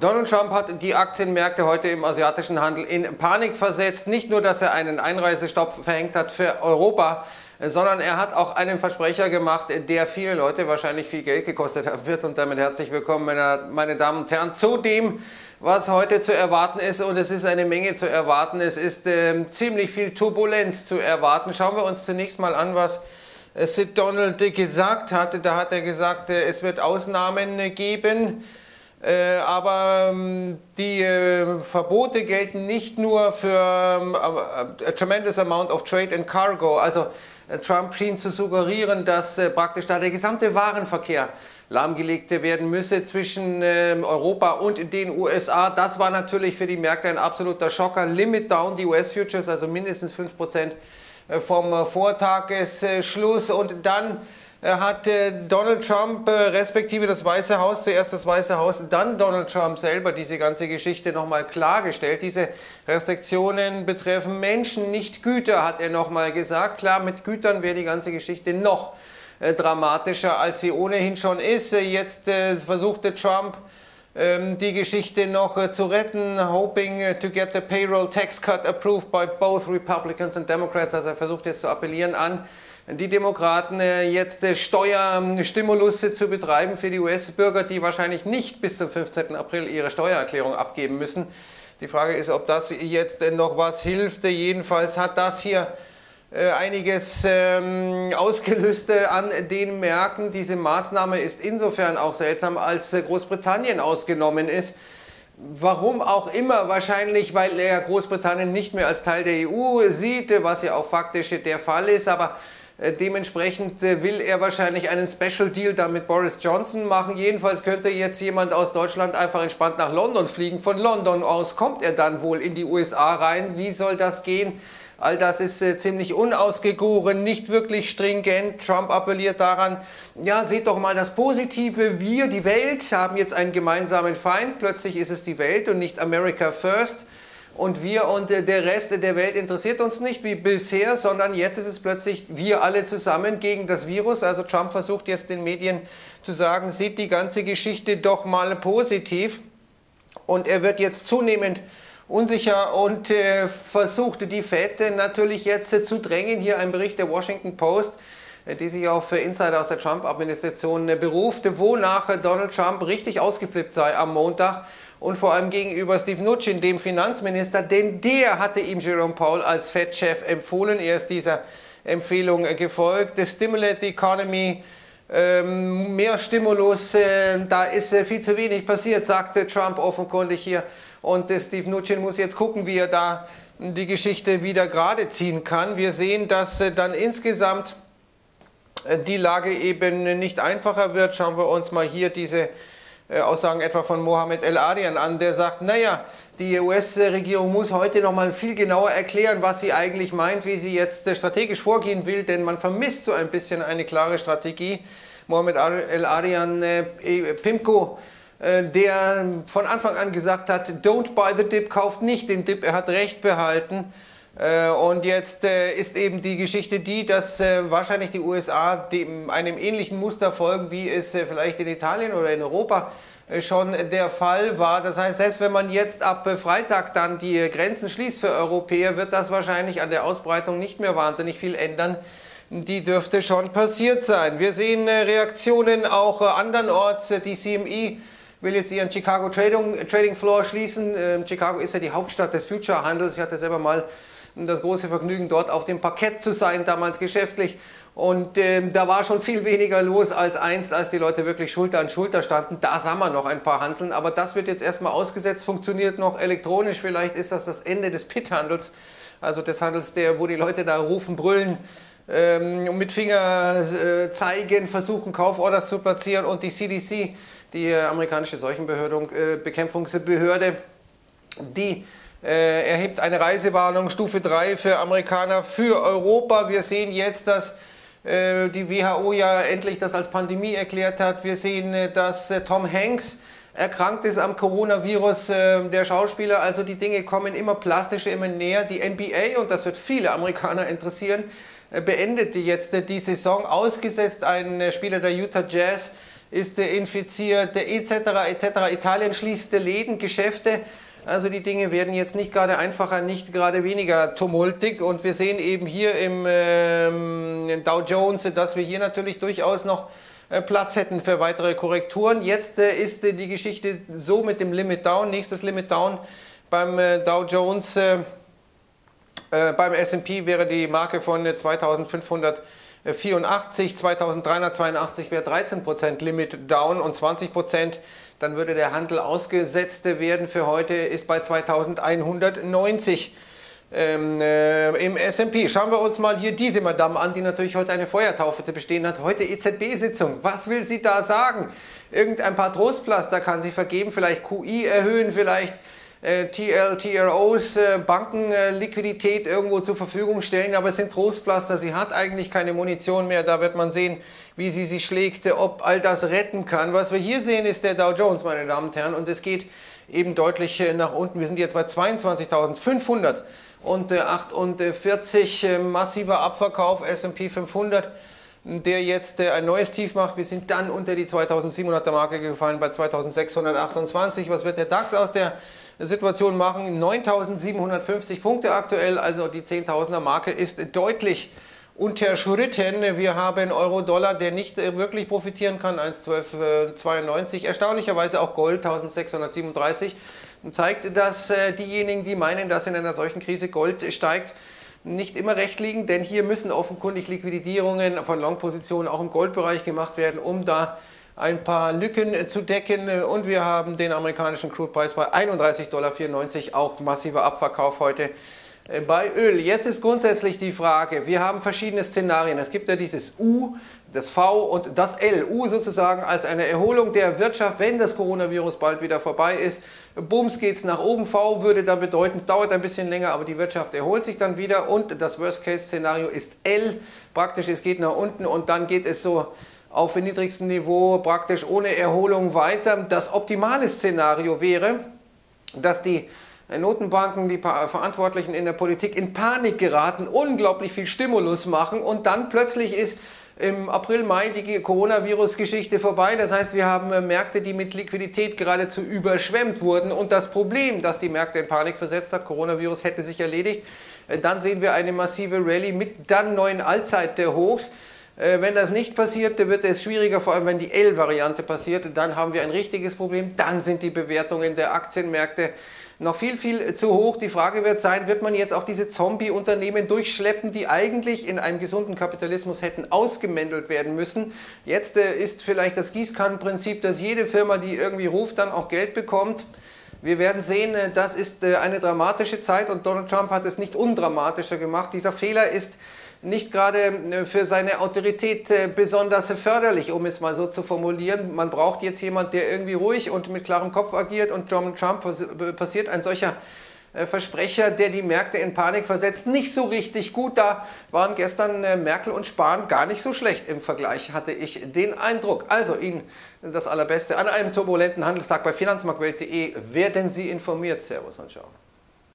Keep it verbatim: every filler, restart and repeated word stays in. Donald Trump hat die Aktienmärkte heute im asiatischen Handel in Panik versetzt. Nicht nur, dass er einen Einreisestopp verhängt hat für Europa, sondern er hat auch einen Versprecher gemacht, der viele Leute wahrscheinlich viel Geld gekostet haben wird. Und damit herzlich willkommen, meine, meine Damen und Herren, zu dem, was heute zu erwarten ist. Und es ist eine Menge zu erwarten. Es ist äh, ziemlich viel Turbulenz zu erwarten. Schauen wir uns zunächst mal an, was Sid Donald gesagt hat. Da hat er gesagt, es wird Ausnahmen geben. Äh, aber ähm, die äh, Verbote gelten nicht nur für ähm, a, a tremendous amount of trade and cargo. Also äh, Trump schien zu suggerieren, dass äh, praktisch da der gesamte Warenverkehr lahmgelegt werden müsse zwischen äh, Europa und den U S A. Das war natürlich für die Märkte ein absoluter Schocker. Limit down die U S-Futures, also mindestens fünf Prozent vom äh, Vortagesschluss. Und dann hat Donald Trump respektive das Weiße Haus, zuerst das Weiße Haus, dann Donald Trump selber diese ganze Geschichte nochmal klargestellt. Diese Restriktionen betreffen Menschen, nicht Güter, hat er nochmal gesagt. Klar, mit Gütern wäre die ganze Geschichte noch dramatischer, als sie ohnehin schon ist. Jetzt versuchte Trump die Geschichte noch zu retten, hoping to get the payroll tax cut approved by both Republicans and Democrats. Also er versucht jetzt zu appellieren an die Demokraten, jetzt Steuerstimulusse zu betreiben für die U S-Bürger, die wahrscheinlich nicht bis zum fünfzehnten April ihre Steuererklärung abgeben müssen. Die Frage ist, ob das jetzt noch was hilft. Jedenfalls hat das hier einiges ausgelöst an den Märkten. Diese Maßnahme ist insofern auch seltsam, als Großbritannien ausgenommen ist. Warum auch immer, wahrscheinlich, weil er Großbritannien nicht mehr als Teil der E U sieht, was ja auch faktisch der Fall ist, aber dementsprechend will er wahrscheinlich einen Special Deal da mit Boris Johnson machen. Jedenfalls könnte jetzt jemand aus Deutschland einfach entspannt nach London fliegen. Von London aus kommt er dann wohl in die U S A rein. Wie soll das gehen? All das ist äh, ziemlich unausgegoren, nicht wirklich stringent. Trump appelliert daran, ja, seht doch mal das Positive. Wir, die Welt, haben jetzt einen gemeinsamen Feind. Plötzlich ist es die Welt und nicht America first. Und wir und der Rest der Welt interessiert uns nicht wie bisher, sondern jetzt ist es plötzlich wir alle zusammen gegen das Virus. Also Trump versucht jetzt den Medien zu sagen, sieht die ganze Geschichte doch mal positiv. Und er wird jetzt zunehmend unsicher und äh, versucht die Fed natürlich jetzt äh, zu drängen. Hier ein Bericht der Washington Post, die sich auf Insider aus der Trump-Administration beruft, wonach Donald Trump richtig ausgeflippt sei am Montag und vor allem gegenüber Steve Mnuchin, dem Finanzminister, denn der hatte ihm Jerome Powell als Fed-Chef empfohlen. Er ist dieser Empfehlung gefolgt. Stimulate the economy, mehr Stimulus, da ist viel zu wenig passiert, sagte Trump offenkundig hier. Und Steve Mnuchin muss jetzt gucken, wie er da die Geschichte wieder gerade ziehen kann. Wir sehen, dass dann insgesamt die Lage eben nicht einfacher wird. Schauen wir uns mal hier diese Aussagen etwa von Mohammed El-Arian an, der sagt, naja, die U S-Regierung muss heute nochmal viel genauer erklären, was sie eigentlich meint, wie sie jetzt strategisch vorgehen will, denn man vermisst so ein bisschen eine klare Strategie. Mohammed El-Arian, Pimco, der von Anfang an gesagt hat, don't buy the dip, kauft nicht den Dip, er hat Recht behalten. Und jetzt ist eben die Geschichte die, dass wahrscheinlich die U S A dem, einem ähnlichen Muster folgen, wie es vielleicht in Italien oder in Europa schon der Fall war. Das heißt, selbst wenn man jetzt ab Freitag dann die Grenzen schließt für Europäer, wird das wahrscheinlich an der Ausbreitung nicht mehr wahnsinnig viel ändern. Die dürfte schon passiert sein. Wir sehen Reaktionen auch andernorts. Die C M I will jetzt ihren Chicago Trading, Trading Floor schließen. Chicago ist ja die Hauptstadt des Future-Handels. Ich hatte selber mal das große Vergnügen, dort auf dem Parkett zu sein, damals geschäftlich. Und ähm, da war schon viel weniger los als einst, als die Leute wirklich Schulter an Schulter standen. Da sah man noch ein paar Handeln, aber das wird jetzt erstmal ausgesetzt, funktioniert noch elektronisch. Vielleicht ist das das Ende des Pit-Handels, also des Handels, der, wo die Leute da rufen, brüllen, ähm, mit Finger äh, zeigen, versuchen, Kauforders zu platzieren. Und die C D C, die äh, amerikanische Seuchenbekämpfungsbehörde, die erhebt eine Reisewarnung Stufe drei für Amerikaner für Europa. Wir sehen jetzt, dass äh, die W H O ja endlich das als Pandemie erklärt hat. Wir sehen, dass äh, Tom Hanks erkrankt ist am Coronavirus, äh, der Schauspieler. Also die Dinge kommen immer plastischer, immer näher. Die N B A, und das wird viele Amerikaner interessieren, äh, beendet jetzt äh, die Saison. Ausgesetzt ein äh, Spieler der Utah Jazz, ist der infiziert, et cetera et cetera. Italien schließt Läden, Geschäfte. Also die Dinge werden jetzt nicht gerade einfacher, nicht gerade weniger tumultig. Und wir sehen eben hier im ähm, Dow Jones, dass wir hier natürlich durchaus noch äh, Platz hätten für weitere Korrekturen. Jetzt äh, ist äh, die Geschichte so mit dem Limit Down. Nächstes Limit Down beim äh, Dow Jones, äh, äh, beim S und P wäre die Marke von äh, zweitausendfünfhundertvierundachtzig, zweitausenddreihundertzweiundachtzig wäre dreizehn Prozent Limit Down und zwanzig Prozent. Dann würde der Handel ausgesetzt werden. Für heute ist bei zweitausendeinhundertneunzig ähm, äh, im S und P. Schauen wir uns mal hier diese Madame an, die natürlich heute eine Feuertaufe zu bestehen hat. Heute E Z B-Sitzung. Was will sie da sagen? Irgendein paar Trostpflaster kann sie vergeben, vielleicht Q I erhöhen, vielleicht äh, T L T R Os, äh, Bankenliquidität äh, irgendwo zur Verfügung stellen. Aber es sind Trostpflaster. Sie hat eigentlich keine Munition mehr. Da wird man sehen, wie sie sich schlägt, ob all das retten kann. Was wir hier sehen, ist der Dow Jones, meine Damen und Herren, und es geht eben deutlich nach unten. Wir sind jetzt bei zweiundzwanzigtausendfünfhundertachtundvierzig, massiver Abverkauf, S und P fünfhundert, der jetzt ein neues Tief macht. Wir sind dann unter die zweitausendsiebenhunderter Marke gefallen, bei zweitausendsechshundertachtundzwanzig. Was wird der DAX aus der Situation machen? neuntausendsiebenhundertfünfzig Punkte aktuell, also die zehntausender Marke ist deutlich unterschritten. Wir haben Euro-Dollar, der nicht wirklich profitieren kann, eins Komma zwölf zweiundneunzig. Erstaunlicherweise auch Gold, eintausendsechshundertsiebenunddreißig. Zeigt, dass diejenigen, die meinen, dass in einer solchen Krise Gold steigt, nicht immer recht liegen. Denn hier müssen offenkundig Liquidierungen von Long-Positionen auch im Goldbereich gemacht werden, um da ein paar Lücken zu decken. Und wir haben den amerikanischen Crude-Preis bei einunddreißig Komma vierundneunzig Dollar. Auch massiver Abverkauf heute bei Öl. Jetzt ist grundsätzlich die Frage, wir haben verschiedene Szenarien. Es gibt ja dieses U, das V und das L. U sozusagen als eine Erholung der Wirtschaft, wenn das Coronavirus bald wieder vorbei ist. Bums geht's nach oben. V würde dann bedeuten, es dauert ein bisschen länger, aber die Wirtschaft erholt sich dann wieder. Und das Worst-Case-Szenario ist L. Praktisch, es geht nach unten und dann geht es so auf dem niedrigsten Niveau praktisch ohne Erholung weiter. Das optimale Szenario wäre, dass die Notenbanken, die Verantwortlichen in der Politik in Panik geraten, unglaublich viel Stimulus machen und dann plötzlich ist im April, Mai die Coronavirus-Geschichte vorbei. Das heißt, wir haben Märkte, die mit Liquidität geradezu überschwemmt wurden und das Problem, das die Märkte in Panik versetzt hat, Coronavirus hätte sich erledigt, dann sehen wir eine massive Rallye mit dann neuen Allzeithochs. Wenn das nicht passiert, wird es schwieriger, vor allem wenn die L-Variante passiert, dann haben wir ein richtiges Problem, dann sind die Bewertungen der Aktienmärkte noch viel, viel zu hoch. Die Frage wird sein, wird man jetzt auch diese Zombie-Unternehmen durchschleppen, die eigentlich in einem gesunden Kapitalismus hätten ausgemändelt werden müssen. Jetzt äh, ist vielleicht das Gießkannenprinzip, dass jede Firma, die irgendwie ruft, dann auch Geld bekommt. Wir werden sehen, äh, das ist äh, eine dramatische Zeit und Donald Trump hat es nicht undramatischer gemacht. Dieser Fehler ist nicht gerade äh, für seine Autorität äh, besonders förderlich, um es mal so zu formulieren. Man braucht jetzt jemanden, der irgendwie ruhig und mit klarem Kopf agiert und Donald Trump pass passiert ein solcher äh, Versprecher, der die Märkte in Panik versetzt. Nicht so richtig gut, da waren gestern äh, Merkel und Spahn gar nicht so schlecht im Vergleich, hatte ich den Eindruck. Also Ihnen das Allerbeste an einem turbulenten Handelstag bei Finanzmarktwelt punkt de. Werden Sie informiert. Servus und ciao.